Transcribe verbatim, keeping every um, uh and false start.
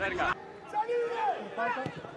Verga. ¡Salida!